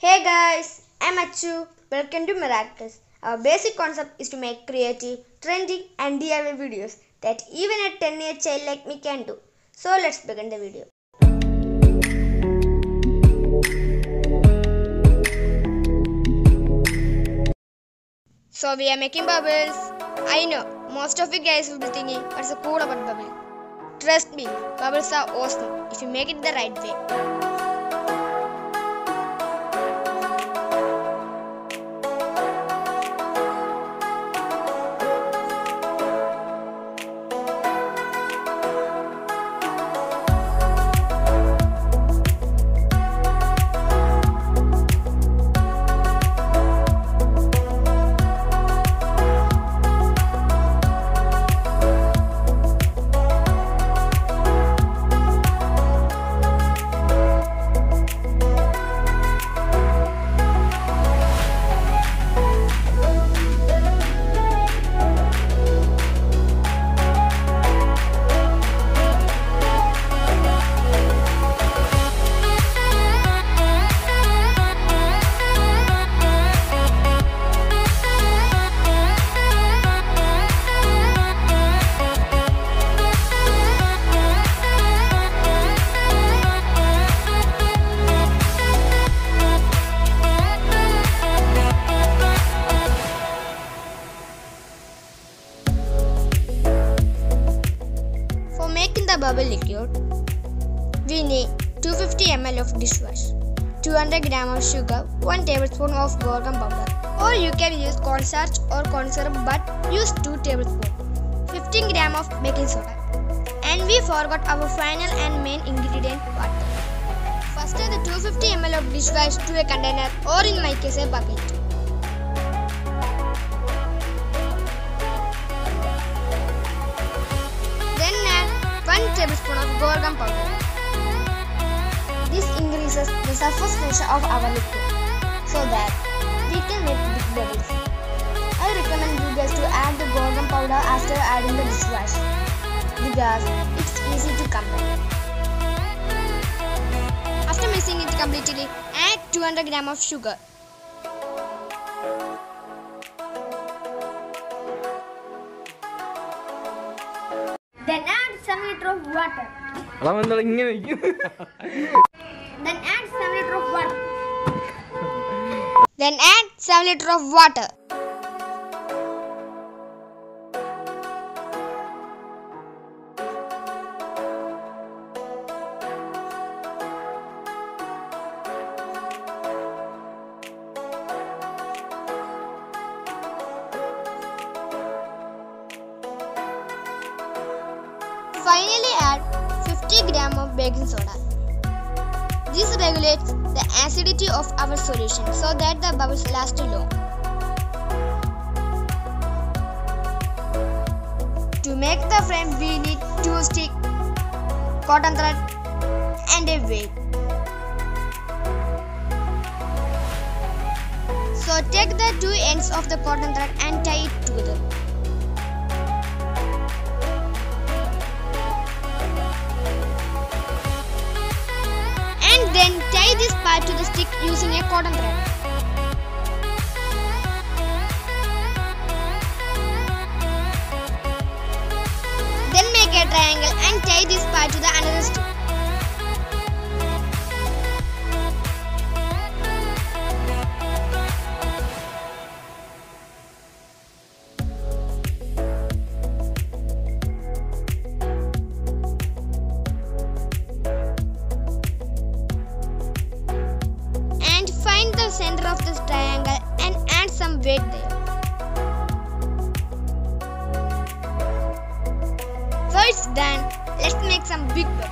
Hey guys, I'm Achu. Welcome to Miraculous. Our basic concept is to make creative, trending and DIY videos that even a 10-year child like me can do. So let's begin the video. So we are making bubbles. I know, most of you guys will be thinking what's so cool about bubbles. Trust me, bubbles are awesome if you make it the right way. Bubble liquid, we need 250 ml of dish wash, 200 g of sugar, 1 tablespoon of guar gum powder, or you can use corn starch or corn syrup, but use 2 tablespoons, 15 g of baking soda, and we forgot our final and main ingredient, water. First add the 250 ml of dish wash to a container, or in my case a bucket. Tablespoon of guar gum powder. This increases the surface pressure of our liquid so that we can make big bubbles. I recommend you guys to add the guar gum powder after adding the dish wash because it's easy to combine. After mixing it completely, add 200 g of sugar. Then add 7 liter of water. Finally add 50 g of baking soda. This regulates the acidity of our solution so that the bubbles last too long. To make the frame we need 2 sticks, cotton thread and a weight. So take the two ends of the cotton thread and tie it together. Then tie this part to the stick using a cotton thread. Then make a triangle and tie this part to the another stick. Center of this triangle and add some weight there. So it's done. Let's make some big bubbles.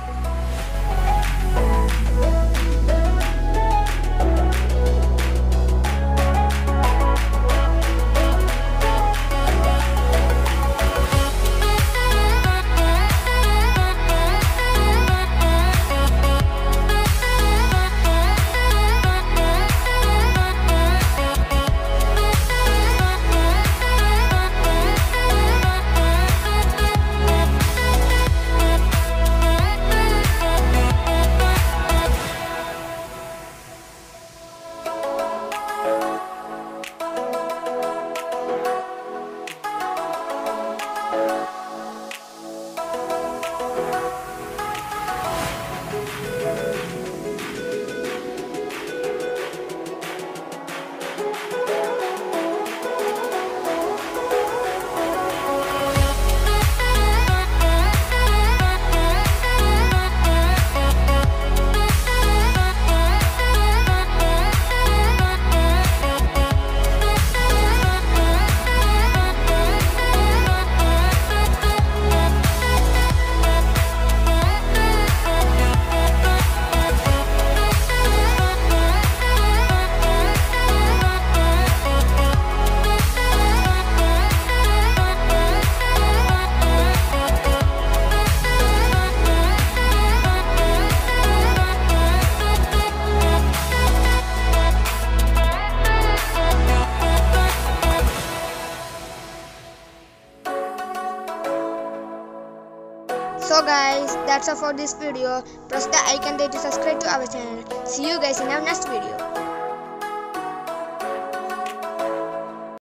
So guys, that's all for this video. Press the icon there to subscribe to our channel. See you guys in our next video.